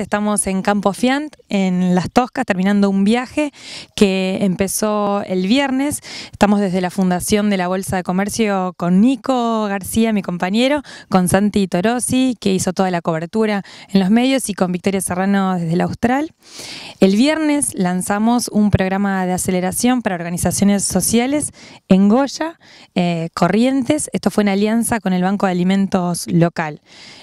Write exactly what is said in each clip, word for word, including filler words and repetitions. Estamos en Campo Fiant, en Las Toscas, terminando un viaje que empezó el viernes. Estamos desde la Fundación de la Bolsa de Comercio con Nico García, mi compañero, con Santi Torosi, que hizo toda la cobertura en los medios, y con Victoria Serrano desde la Austral. El viernes lanzamos un programa de aceleración para organizaciones sociales en Goya, eh, Corrientes. Esto fue en alianza con el Banco de Alimentos local.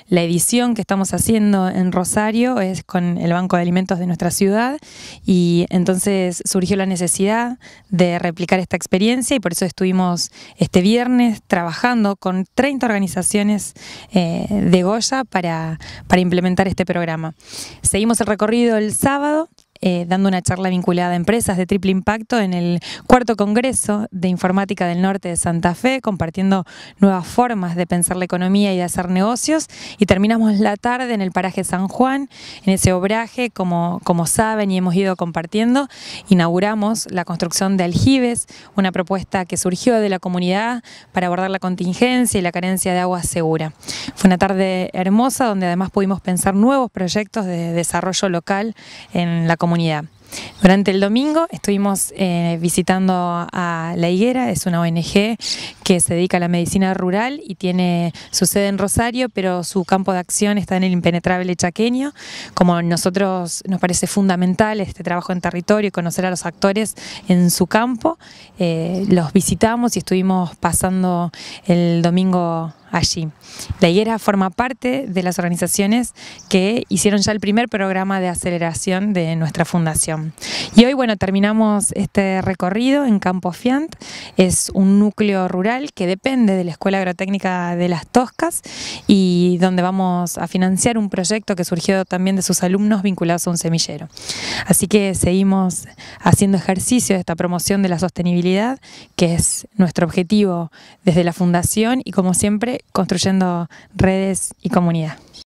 La edición que estamos haciendo en Rosario es es con el Banco de Alimentos de nuestra ciudad, y entonces surgió la necesidad de replicar esta experiencia, y por eso estuvimos este viernes trabajando con treinta organizaciones eh, de Goya para, para implementar este programa. Seguimos el recorrido el sábado, Eh, dando una charla vinculada a empresas de triple impacto en el cuarto Congreso de Informática del Norte de Santa Fe, compartiendo nuevas formas de pensar la economía y de hacer negocios, y terminamos la tarde en el Paraje San Juan, en ese obraje, como, como saben y hemos ido compartiendo, inauguramos la construcción de aljibes, una propuesta que surgió de la comunidad para abordar la contingencia y la carencia de agua segura. Fue una tarde hermosa donde además pudimos pensar nuevos proyectos de desarrollo local en la comunidad. comunidad. Durante el domingo estuvimos eh, visitando a La Higuera, es una O N G que se dedica a la medicina rural y tiene su sede en Rosario, pero su campo de acción está en el impenetrable chaqueño. Como nosotros nos parece fundamental este trabajo en territorio y conocer a los actores en su campo, eh, los visitamos y estuvimos pasando el domingo allí. La Higuera forma parte de las organizaciones que hicieron ya el primer programa de aceleración de nuestra fundación. Y hoy, bueno, terminamos este recorrido en Campo Fiant. Es un núcleo rural que depende de la Escuela Agrotécnica de las Toscas, y donde vamos a financiar un proyecto que surgió también de sus alumnos vinculados a un semillero. Así que seguimos haciendo ejercicio de esta promoción de la sostenibilidad, que es nuestro objetivo desde la fundación, y como siempre construyendo redes y comunidad.